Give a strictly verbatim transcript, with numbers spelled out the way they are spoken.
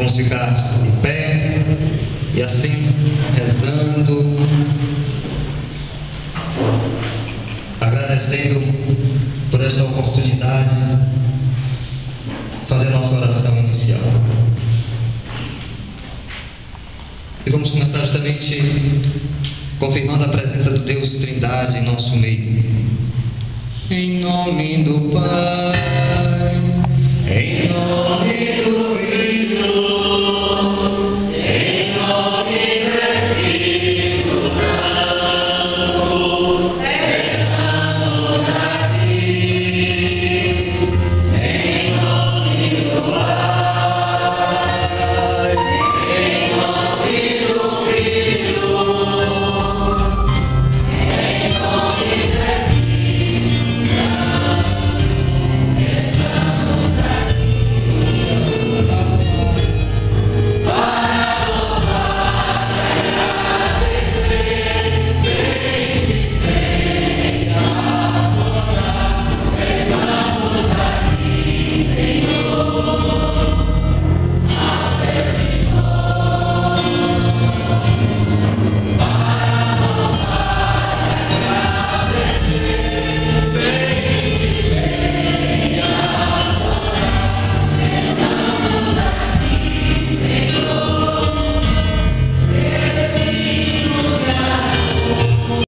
Vamos ficar de pé e assim rezando, agradecendo por esta oportunidade de fazer nossa oração inicial. E vamos começar justamente confirmando a presença do Deus Trindade em nosso meio. Em nome do Pai.